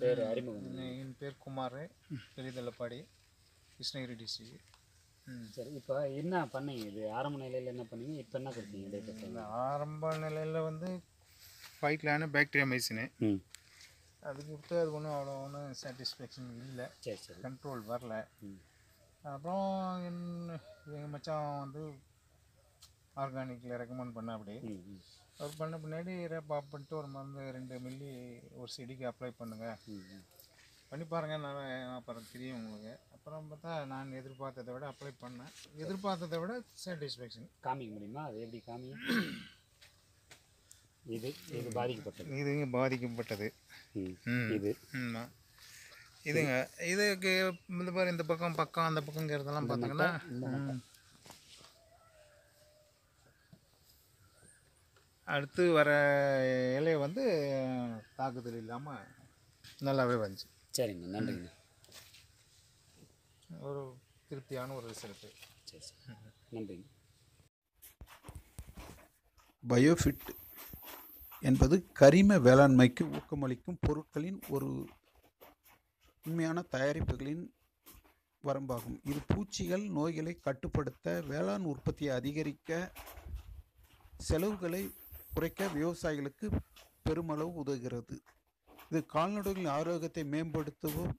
பேர் அறிமுகம். என் பேர் குமார், பெரியதள்ளப்பாடி, கிருஷ்ணகிரி டிஸ்ட்ரிக்ட். ம், சரி. இப்போ என்ன பண்ணீங்க, இது ஆரம்ப நிலையில் என்ன பண்ணீங்க, இப்போ என்ன கொடுத்தீங்க? ஆரம்ப நிலையில் வந்து ஃபைட்லான பேக்டீரியா மைசினு அது கொடுத்து அது ஒன்றும் அவ்வளோ ஒன்றும் சாட்டிஸ்ஃபேக்ஷன் இல்லை, கண்ட்ரோல் வரல. அப்புறம் எங்கள் மச்சான் வந்து ஆர்கானிக்கில் ரெக்கமெண்ட் பண்ண, அப்படி அவர் பண்ண பின்னாடி ரேப்பா பண்ணிட்டு ஒரு மருந்து 2 மில்லி ஒரு செடிக்கு அப்ளை பண்ணுங்கள், பண்ணி பாருங்கள், நான் அப்புறம் தெரியும் உங்களுக்கு. அப்புறம் பார்த்தா நான் எதிர்பார்த்ததை விட அப்ளை பண்ணேன், எதிர்பார்த்ததை விட சாட்டிஸ்ஃபேக்ஷன். காமிக்க முடியுமா அது எப்படி காமிங்க? இது இது பாதிக்கப்பட்டது, இதுங்க பாதிக்கப்பட்டது, இது இதுங்க, இதுக்கு இந்த மாதிரி இந்த பக்கம் பக்கம் அந்த பக்கங்கிறதெல்லாம் பார்த்தீங்கன்னா அடுத்து வர இலையை வந்து தாக்குதல் இல்லாமல் நல்லாவே வந்துச்சு. சரிங்க, நன்றிங்க. ஒரு திருப்தியான ஒரு ரிசல்ட்டு. சரி, நன்றிங்க. பயோஃபிட் என்பது கரிம வேளாண்மைக்கு ஊக்கமளிக்கும் பொருட்களின் ஒரு உண்மையான தயாரிப்புகளின் வரம்பாகும். இது பூச்சிகள் நோய்களை கட்டுப்படுத்த, வேளாண் உற்பத்தியை அதிகரிக்க, செலவுகளை குறைக்க விவசாயிகளுக்கு பெருமளவு உதவுகிறது. இது கால்நடைகளின் ஆரோக்கியத்தை மேம்படுத்துவதற்கான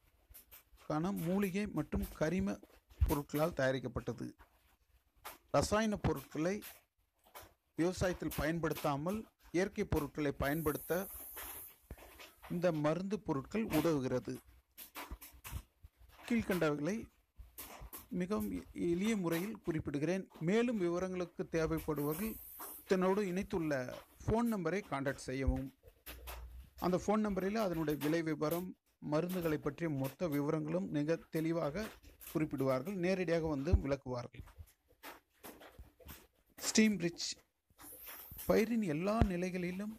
மூலிகை மற்றும் கரிம பொருட்களால் தயாரிக்கப்பட்டது. இரசாயன பொருட்களை விவசாயத்தில் பயன்படுத்தாமல் இயற்கை பொருட்களை பயன்படுத்த இந்த மருந்து பொருட்கள் உதவுகிறது. கீழ்கண்டவைகளை மிகவும் எளிய முறையில் குறிப்பிடுகிறேன். மேலும் விவரங்களுக்கு தேவைப்படுவர்கள் தன்னோடு இணைத்துள்ள ஃபோன் நம்பரை காண்டாக்ட் செய்யவும். அந்த ஃபோன் நம்பரில் அதனுடைய விலை விவரம், மருந்துகளை பற்றிய மொத்த விவரங்களும் மிக தெளிவாக குறிப்பிடுவார்கள், நேரடியாக வந்து விளக்குவார்கள். ஸ்டீம் ரிச் பயிரின் எல்லா நிலைகளிலும்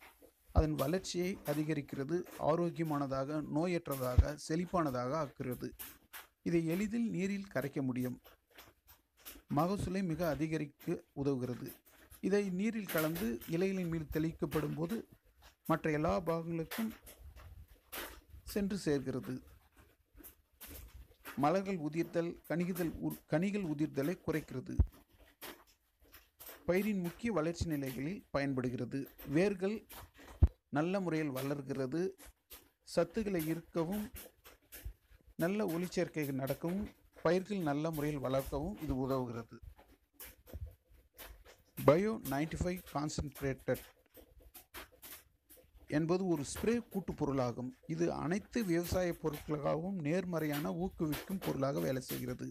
அதன் வளர்ச்சியை அதிகரிக்கிறது, ஆரோக்கியமானதாக, நோயற்றதாக, செழிப்பானதாக ஆக்குகிறது. இதை எளிதில் நீரில் கரைக்க முடியும், மகசூலை மிக அதிகரிக்க உதவுகிறது. இதை நீரில் கலந்து இலைகளின் மீது தெளிக்கப்படும் போது மற்ற எல்லா பாகங்களுக்கும் சென்று சேர்கிறது. மலர்கள் உதிர்த்தல், கனிகள் உதிர்தலை குறைக்கிறது. பயிரின் முக்கிய வளர்ச்சி நிலைகளில் பயன்படுகிறது. வேர்கள் நல்ல முறையில் வளர்கிறது. சத்துக்களை ஈர்க்கவும், நல்ல ஒளிச்சேர்க்கைகள் நடக்கவும், பயிர்கள் நல்ல முறையில் வளர்க்கவும் இது உதவுகிறது. பயோ 95 கான்சன்ட்ரேட்டட் என்பது ஒரு ஸ்ப்ரே கூட்டுப் பொருளாகும். இது அனைத்து விவசாய பொருட்களுக்காகவும் நேர்மறையான ஊக்குவிக்கும் பொருளாக வேலை செய்கிறது.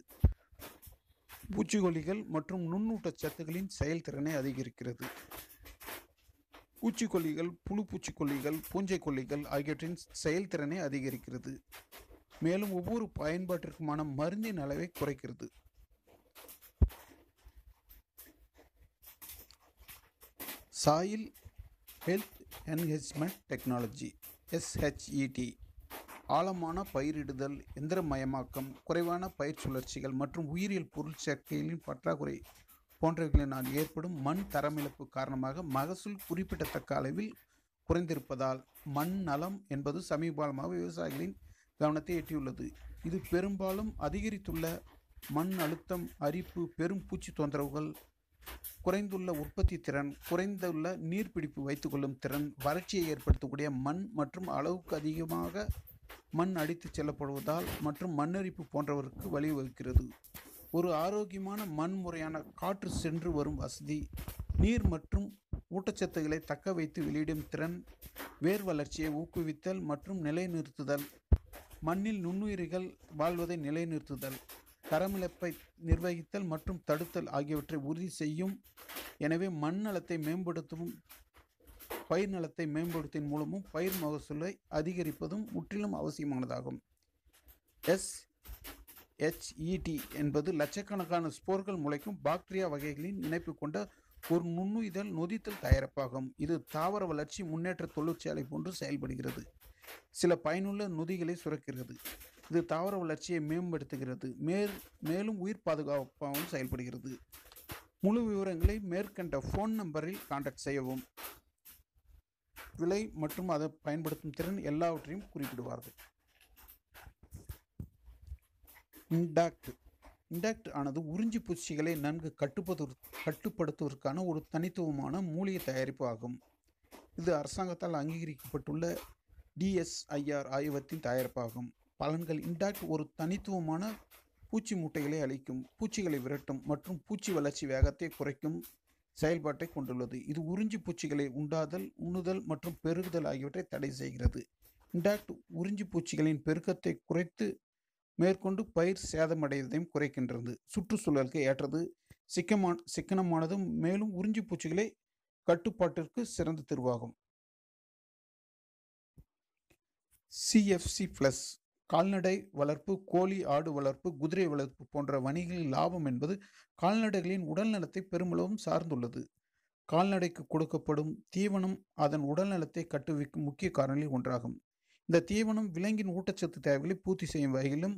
பூச்சிக்கொல்லிகள் மற்றும் நுண்ணூட்டச்சத்துக்களின் செயல்திறனை அதிகரிக்கிறது. பூச்சிக்கொல்லிகள், புழு பூச்சிக்கொல்லிகள், பூஞ்சைக்கொல்லிகள் ஆகியவற்றின் செயல்திறனை அதிகரிக்கிறது. மேலும் ஒவ்வொரு பயன்பாட்டிற்குமான மருந்தின் அளவை குறைக்கிறது. Soil health enhancement technology SHET, ஆழமான பயிரிடுதல், எந்திரமயமாக்கம், குறைவான பயிர் சுழற்சிகள் மற்றும் உயிரியல் பொருள் சேர்க்கைகளின் பற்றாக்குறை போன்றவைகளினால் ஏற்படும் மண் தரமிழப்பு காரணமாக மகசூல் குறிப்பிடத்தக்க அளவில் குறைந்திருப்பதால் மண் நலம் என்பது சமீபகாலமாக விவசாயிகளின் கவனத்தை எட்டியுள்ளது. இது பெரும்பாலும் அதிகரித்துள்ள மண் அழுத்தம், அரிப்பு, பெரும் பூச்சி தொந்தரவுகள், குறைந்துள்ள உற்பத்தி திறன், குறைந்துள்ள நீர்பிடிப்பு வைத்துக்கொள்ளும் திறன், வறட்சியை ஏற்படுத்தக்கூடிய மண் மற்றும் அளவுக்கு அதிகமாக மண் அடித்து செல்லப்படுவதால் மற்றும் மண்ணரிப்பு போன்றவருக்கு வழிவகுக்கிறது. ஒரு ஆரோக்கியமான மண், முறையான காற்று சென்று வரும் வசதி, நீர் மற்றும் ஊட்டச்சத்துக்களை தக்க வைத்து வெளியிடும் திறன், வேர் வளர்ச்சியை ஊக்குவித்தல் மற்றும் நிலைநிறுத்துதல், மண்ணில் நுண்ணுயிரிகள் வாழ்வதை நிலைநிறுத்துதல், தரமிழப்பை நிர்வகித்தல் மற்றும் தடுத்தல் ஆகியவற்றை உறுதி செய்யும். எனவே மண் நலத்தை மேம்படுத்தவும் பயிர் நலத்தை மேம்படுத்தின் மூலமும் பயிர் மகசூலை அதிகரிப்பதும் முற்றிலும் அவசியமானதாகும். SHET என்பது லட்சக்கணக்கான ஸ்போர்கள் முளைக்கும் பாக்டீரியா வகைகளின் இணைப்பு கொண்ட ஒரு நுண்ணுயிர் நொதித்தல் தயாரிப்பாகும். இது தாவர வளர்ச்சி முன்னேற்ற தொழிற்சாலை போன்று செயல்படுகிறது. சில பயனுள்ள நொதிகளை சுரக்கிறது. இது தாவர வளர்ச்சியை மேம்படுத்துகிறது. மேலும் உயிர் பாதுகாப்பாகவும் செயல்படுகிறது. முழு விவரங்களை மேற்கண்ட ஃபோன் நம்பரில் காண்டாக்ட் செய்யவும். விலை மற்றும் அதை பயன்படுத்தும் திறன் எல்லாவற்றையும் குறிப்பிடுவார்கள். இண்டாக்ட் இண்டாக்ட் ஆனது உறிஞ்சி பூச்சிகளை நன்கு கட்டுப்படுத்துவதற்கான ஒரு தனித்துவமான மூலிகை தயாரிப்பு ஆகும். இது அரசாங்கத்தால் அங்கீகரிக்கப்பட்டுள்ள டிஎஸ்ஐஆர் ஆய்வகத்தின் தயாரிப்பாகும். பலன்கள் இண்டாக்ட் ஒரு தனித்துவமான பூச்சி மூட்டைகளை அளிக்கும், பூச்சிகளை விரட்டும் மற்றும் பூச்சி வளர்ச்சி வேகத்தை குறைக்கும் செயல்பாட்டை கொண்டுள்ளது. இது உறிஞ்சி பூச்சிகளை உண்டாதல், உண்ணுதல் மற்றும் பெருகுதல் ஆகியவற்றை தடை செய்கிறது. இண்டாக்ட் உறிஞ்சி பூச்சிகளின் பெருக்கத்தை குறைத்து மேற்கொண்டு பயிர் சேதமடைவதையும் குறைக்கின்றது. சுற்றுச்சூழலுக்கு ஏற்றது, சிக்கனமானதும், மேலும் உறிஞ்சி பூச்சிகளை கட்டுப்பாட்டிற்கு சிறந்த தீர்வாகும். சிஎஃப்சி பிளஸ் கால்நடை வளர்ப்பு, கோழி, ஆடு வளர்ப்பு, குதிரை வளர்ப்பு போன்ற வணிகங்களின் லாபம் என்பது கால்நடைகளின் உடல்நலத்தை பெருமளவும் சார்ந்துள்ளது. கால்நடைக்கு கொடுக்கப்படும் தீவனம் அதன் உடல்நலத்தை கட்டுவிக்கும் முக்கிய காரணிகளில் ஒன்றாகும். இந்த தீவனம் விலங்கின் ஊட்டச்சத்து தேவைகளை பூர்த்தி செய்யும் வகையிலும்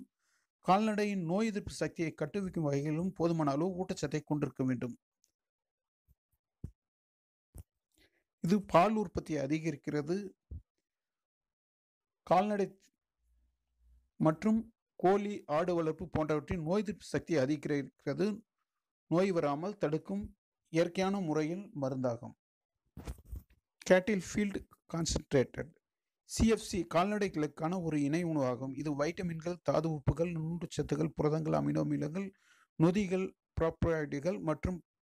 கால்நடையின் நோய் எதிர்ப்பு சக்தியை கட்டுவிக்கும் வகையிலும் போதுமான அளவு ஊட்டச்சத்தை கொண்டிருக்க வேண்டும். இது பால் உற்பத்தியை அதிகரிக்கிறது. கால்நடை மற்றும் கோழி, ஆடு வளர்ப்பு போன்றவற்றின் நோய் எதிர்ப்பு சக்தியை அதிகரிக்கிறது. நோய் வராமல் தடுக்கும் இயற்கையான முறையில் மருந்தாகும். கேட்டில் ஃபீல்டு கான்சன்ட்ரேட்டட் சிஎஃப்சி கால்நடைகளுக்கான ஒரு இணை உணவாகும். இது வைட்டமின்கள், தாது உப்புகள், நுண்ணுச்சத்துக்கள், புரதங்கள், அமினோ அமிலங்கள், நொதிகள், ப்ராப்பராய்டுகள் மற்றும்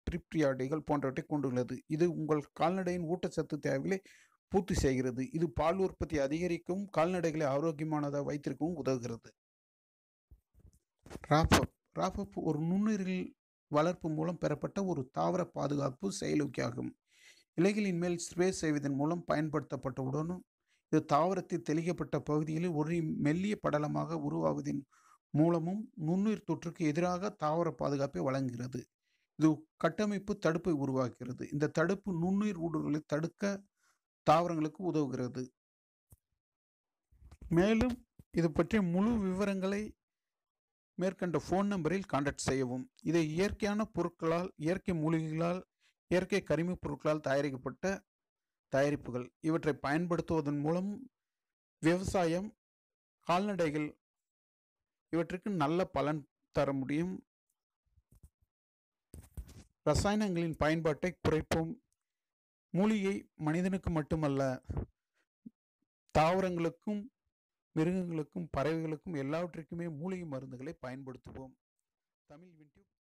ட்ரிப்ரியாய்டுகள் போன்றவற்றை கொண்டுள்ளது. இது உங்கள் கால்நடையின் ஊட்டச்சத்து தேவைகளை பூர்த்தி செய்கிறது. இது பால் உற்பத்தி அதிகரிக்கவும் கால்நடைகளை ஆரோக்கியமானதாக வைத்திருக்கவும் உதவுகிறது. ராப்அப் ஒரு நுண்ணுயிர்கள் வளர்ப்பு மூலம் பெறப்பட்ட ஒரு தாவர பாதுகாப்பு செயலூக்கியாகும். இலைகளின் மேல் ஸ்ப்ரே செய்வதன் மூலம் பயன்படுத்தப்பட்டவுடனும் இது தாவரத்தில் தெளிக்கப்பட்ட பகுதிகளில் ஒரு மெல்லிய படலமாக உருவாவதின் மூலமும் நுண்ணுயிர் தொற்றுக்கு எதிராக தாவர பாதுகாப்பை வழங்குகிறது. இது கட்டமைப்பு தடுப்பை உருவாக்குகிறது. இந்த தடுப்பு நுண்ணுயிர் ஊடுருவலை தடுக்க தாவரங்களுக்கு உதவுகிறது. மேலும் இது பற்றிய முழு விவரங்களை மேற்கண்ட ஃபோன் நம்பரில் கான்டாக்ட் செய்யவும். இதை இயற்கையான பொருட்களால், இயற்கை மூலிகைகளால், இயற்கை கரிமப் பொருட்களால் தயாரிக்கப்பட்ட தயாரிப்புகள். இவற்றை பயன்படுத்துவதன் மூலம் விவசாயம், கால்நடைகள் இவற்றுக்கு நல்ல பலன் தர முடியும். ரசாயனங்களின் பயன்பாட்டை குறைப்போம். மூலிகை மனிதனுக்கு மட்டுமல்ல, தாவரங்களுக்கும் மிருகங்களுக்கும் பறவைகளுக்கும் எல்லாவற்றிற்குமே மூலிகை மருந்துகளை பயன்படுத்துவோம். தமிழ்